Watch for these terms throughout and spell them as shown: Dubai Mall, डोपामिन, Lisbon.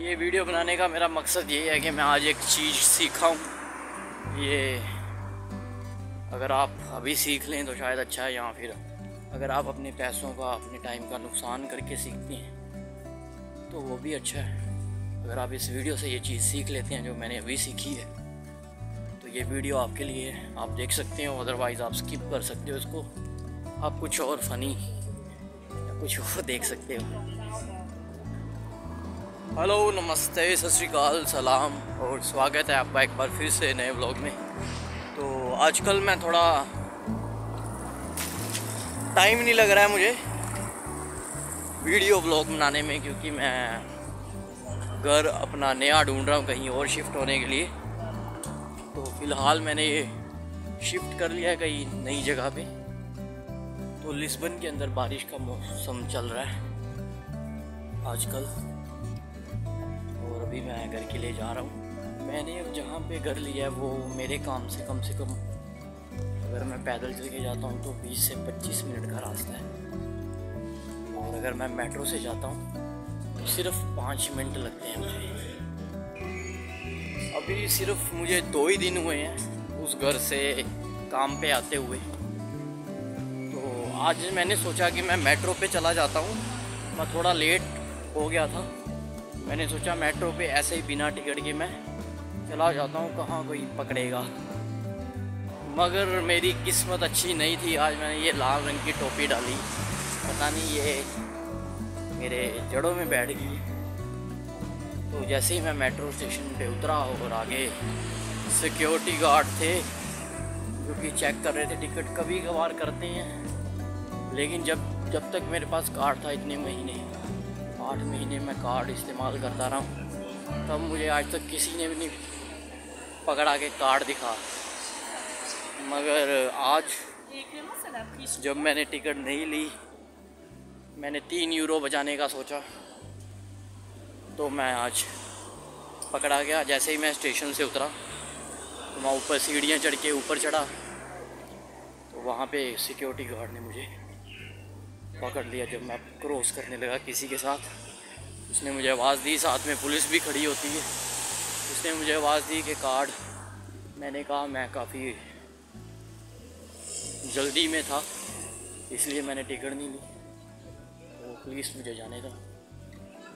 ये वीडियो बनाने का मेरा मकसद ये है कि मैं आज एक चीज़ सीखा हूँ। ये अगर आप अभी सीख लें तो शायद अच्छा है, या फिर अगर आप अपने पैसों का, अपने टाइम का नुकसान करके सीखते हैं तो वो भी अच्छा है। अगर आप इस वीडियो से ये चीज़ सीख लेते हैं जो मैंने अभी सीखी है, तो ये वीडियो आपके लिए, आप देख सकते हो। अदरवाइज़ आप स्किप कर सकते हो इसको, आप कुछ और फ़नी या कुछ और देख सकते हो। हेलो, नमस्ते, सत श्री अकाल, सलाम और स्वागत है आपका एक बार फिर से नए व्लॉग में। तो आजकल मैं थोड़ा, टाइम नहीं लग रहा है मुझे वीडियो व्लॉग बनाने में, क्योंकि मैं घर अपना नया ढूंढ रहा हूँ कहीं और शिफ्ट होने के लिए। तो फ़िलहाल मैंने ये शिफ्ट कर लिया है कहीं नई जगह पे। तो लिस्बन के अंदर बारिश का मौसम चल रहा है आजकल, और अभी मैं घर के लिए जा रहा हूँ। मैंने जहाँ पे घर लिया है वो मेरे काम से कम अगर मैं पैदल चल के जाता हूँ तो 20 से 25 मिनट का रास्ता है, और अगर मैं मेट्रो से जाता हूँ तो सिर्फ 5 मिनट लगते हैं मुझे। अभी सिर्फ मुझे 2 ही दिन हुए हैं उस घर से काम पे आते हुए। तो आज मैंने सोचा कि मैं मेट्रो पे चला जाता हूँ। मैं थोड़ा लेट हो गया था, मैंने सोचा मेट्रो पे ऐसे ही बिना टिकट के मैं चला जाता हूँ, कहाँ कोई पकड़ेगा। मगर मेरी किस्मत अच्छी नहीं थी। आज मैंने ये लाल रंग की टोपी डाली, पता नहीं ये मेरे जड़ों में बैठ गई। तो जैसे ही मैं मेट्रो स्टेशन पे उतरा और आगे सिक्योरिटी गार्ड थे जो कि चेक कर रहे थे टिकट, कभी कभार करते हैं, लेकिन जब तक मेरे पास कार्ड था, इतने महीने 8 महीने मैं कार्ड इस्तेमाल करता रहा हूँ, तब मुझे आज तक किसी ने भी नहीं पकड़ा के कार्ड दिखा। मगर आज जब मैंने टिकट नहीं ली, मैंने 3 यूरो बचाने का सोचा, तो मैं आज पकड़ा गया। जैसे ही मैं स्टेशन से उतरा तो मैं ऊपर सीढ़ियाँ चढ़ के ऊपर चढ़ा, तो वहाँ पे सिक्योरिटी गार्ड ने मुझे पकड़ लिया। जब मैं क्रॉस करने लगा किसी के साथ, उसने मुझे आवाज़ दी, साथ में पुलिस भी खड़ी होती है, उसने मुझे आवाज़ दी कि कार्ड। मैंने कहा मैं काफ़ी जल्दी में था इसलिए मैंने टिकट नहीं ली, तो पुलिस मुझे जाने दो।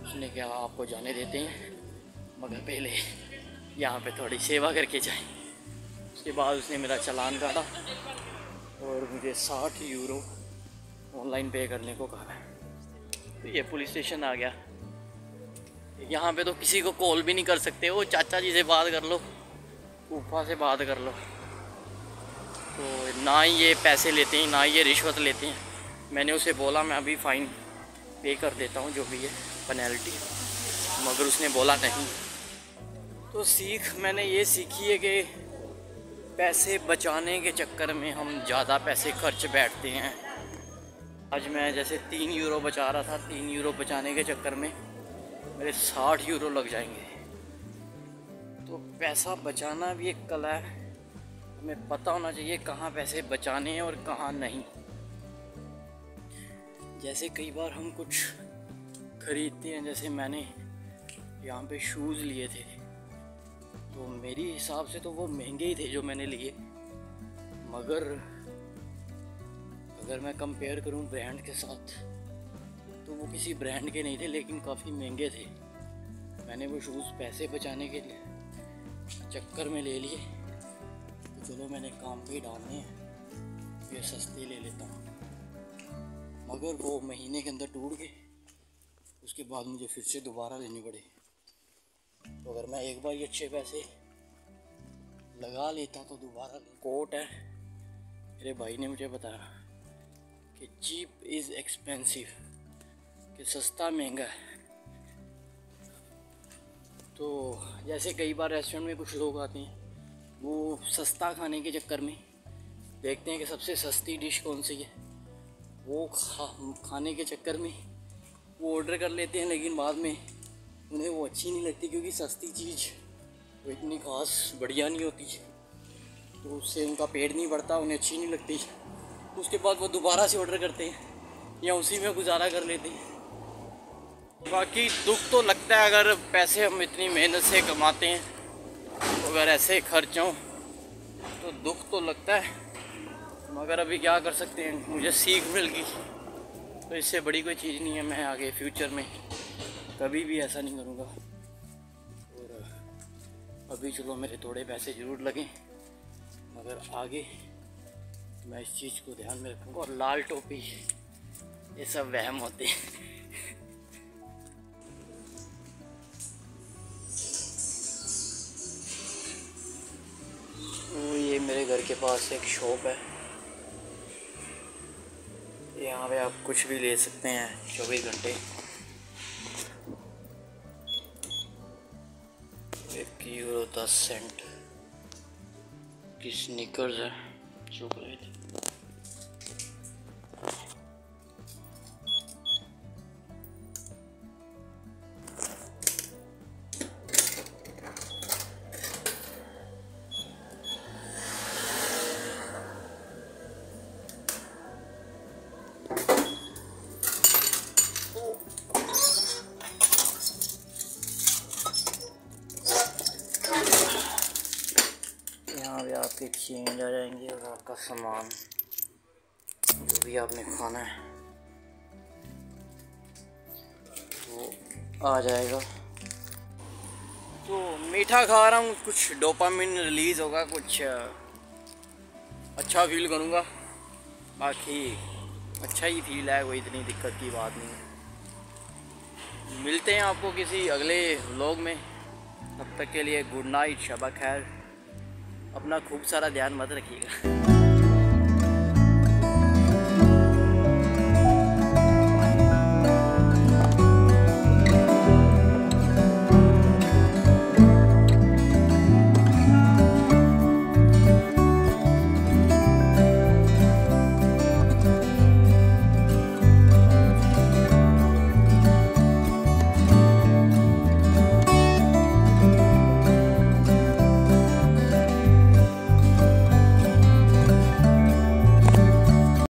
उसने कहा आपको जाने देते हैं, मगर पहले यहाँ पे थोड़ी सेवा करके जाएं। उसके बाद उसने मेरा चालान काटा और मुझे 60 यूरो ऑनलाइन पे करने को कहा। तो ये पुलिस स्टेशन आ गया। यहाँ पे तो किसी को कॉल भी नहीं कर सकते, वो चाचा जी से बात कर लो, फूफा से बात कर लो। तो ना ही ये पैसे लेते हैं, ना ही ये रिश्वत लेते हैं। मैंने उसे बोला मैं अभी फ़ाइन पे कर देता हूँ जो भी है पेनल्टी, मगर उसने बोला नहीं। तो सीख मैंने ये सीखी है कि पैसे बचाने के चक्कर में हम ज़्यादा पैसे खर्च बैठते हैं। आज मैं जैसे 3 यूरो बचा रहा था, 3 यूरो बचाने के चक्कर में मेरे 60 यूरो लग जाएंगे। तो पैसा बचाना भी एक कला है, हमें पता होना चाहिए कहाँ पैसे बचाने हैं और कहाँ नहीं। जैसे कई बार हम कुछ खरीदते हैं, जैसे मैंने यहाँ पे शूज़ लिए थे, तो मेरे हिसाब से तो वो महंगे ही थे जो मैंने लिए, मगर अगर मैं कंपेयर करूं ब्रांड के साथ तो वो किसी ब्रांड के नहीं थे, लेकिन काफ़ी महंगे थे। मैंने वो शूज़ पैसे बचाने के चक्कर में ले लिए, तो चलो मैंने काम पे डालने हैं, फिर सस्ते ले लेता हूँ। मगर वो महीने के अंदर टूट गए, उसके बाद मुझे फिर से दोबारा लेने पड़े। तो अगर मैं एक बार ये अच्छे पैसे लगा लेता तो दोबारा। कोट है, मेरे भाई ने मुझे बताया कि चीप इज़ एक्सपेंसिव, कि सस्ता महंगा है। तो जैसे कई बार रेस्टोरेंट में कुछ लोग आते हैं, वो सस्ता खाने के चक्कर में देखते हैं कि सबसे सस्ती डिश कौन सी है, वो खाने के चक्कर में वो ऑर्डर कर लेते हैं, लेकिन बाद में उन्हें वो अच्छी नहीं लगती, क्योंकि सस्ती चीज़ वो इतनी खास बढ़िया नहीं होती, तो उससे उनका पेट नहीं भरता, उन्हें अच्छी नहीं लगती। उसके बाद वो दोबारा से ऑर्डर करते हैं या उसी में गुजारा कर लेते हैं। बाकी दुख तो लगता है अगर पैसे हम इतनी मेहनत से कमाते हैं तो अगर ऐसे खर्च हों तो दुख तो लगता है, मगर अभी क्या कर सकते हैं। मुझे सीख मिल गई तो इससे बड़ी कोई चीज़ नहीं है। मैं आगे फ्यूचर में कभी भी ऐसा नहीं करूँगा। और अभी चलो मेरे थोड़े पैसे ज़रूर लगें, मगर आगे मैं इस चीज़ को ध्यान में रखूँगा। और लाल टोपी ये सब वहम होते हैं। ये मेरे घर के पास एक शॉप है, यहाँ पे आप कुछ भी ले सकते हैं 24 घंटे। €1.10 की स्नीकर्स है, चॉकलेट। आपके चेंज आ जाएंगे और आपका सामान जो भी आपने खाना है वो आ जाएगा। तो मीठा खा रहा हूँ, कुछ डोपामिन रिलीज होगा, कुछ अच्छा फील करूँगा। बाकी अच्छा ही फील है, कोई इतनी दिक्कत की बात नहीं है। मिलते हैं आपको किसी अगले व्लॉग में, तब तक के लिए गुड नाइट, शबा खैर। अपना खूब सारा ध्यान मत रखिएगा।